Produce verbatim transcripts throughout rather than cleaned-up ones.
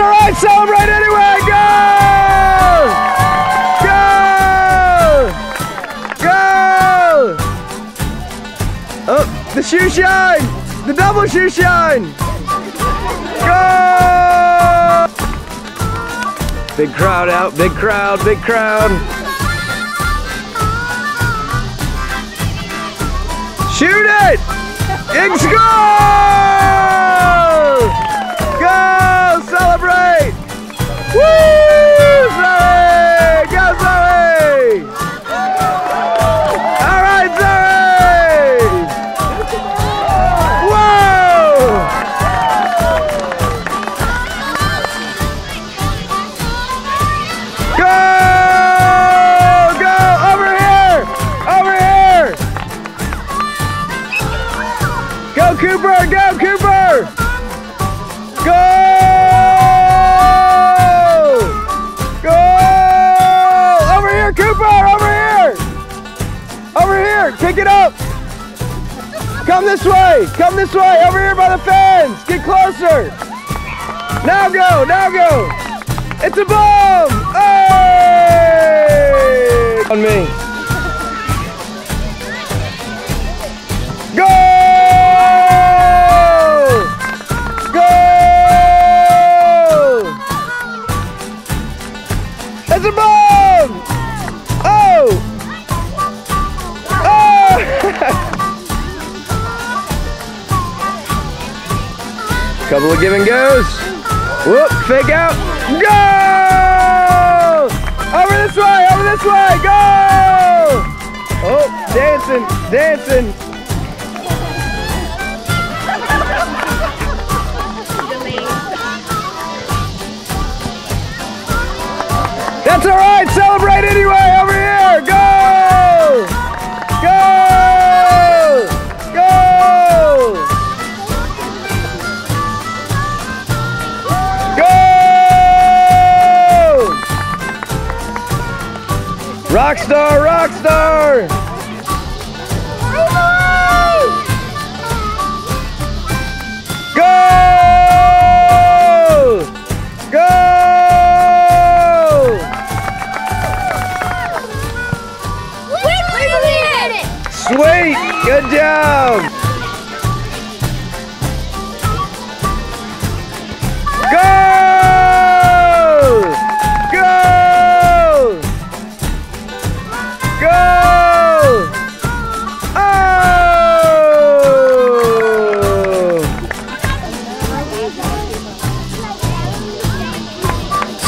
It's all right, celebrate anyway, go! Go! Go! Oh, the shoe shine! The double shoe shine! Go! Big crowd out, big crowd, big crowd! Shoot it! It's goal! Go! Celebrate! Woo! Zoe! Go, Zoe! All right, Zoe! Whoa! Go! Go! Over here! Over here! Go, Cooper! Go, Cooper! Go! Go! Over here, Cooper! Over here! Over here! Pick it up! Come this way! Come this way! Over here by the fans! Get closer! Now go! Now go! It's a bomb! Hey! On me! Go! It's a bomb! Oh! Oh! Couple of give and goes. Whoop, fake out. Go! Over this way, over this way, go! Oh, dancing, dancing. That's all right, celebrate anyway, over here, go! Go! Go! Go! Rockstar, rockstar! Go! Sweet! Good job! Go! Go! Go! Oh!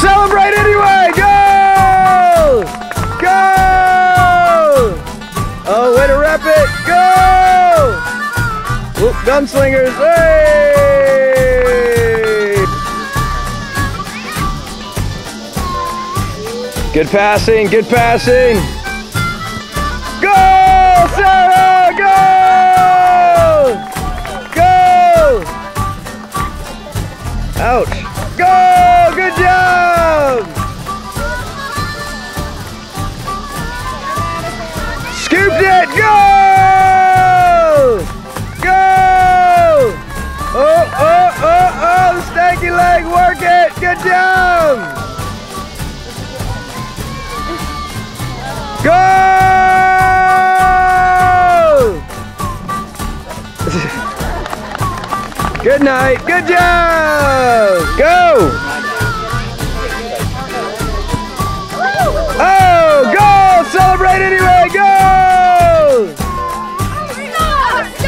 Celebrate anyway! Go! Oop, gunslingers, hey! Good passing, good passing. Go, Sarah, go! Go! Ouch. Go, good job! Scooped it, go! Stanky leg, work it! Good job! Go! Good night, good job! Go! Oh, go! Celebrate anyway,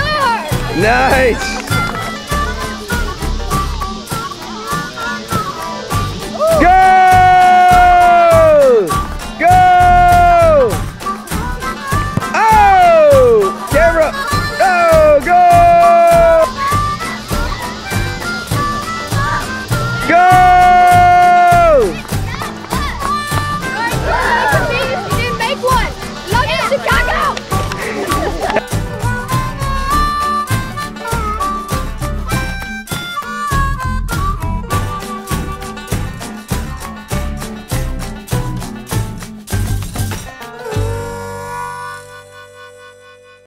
go! Nice!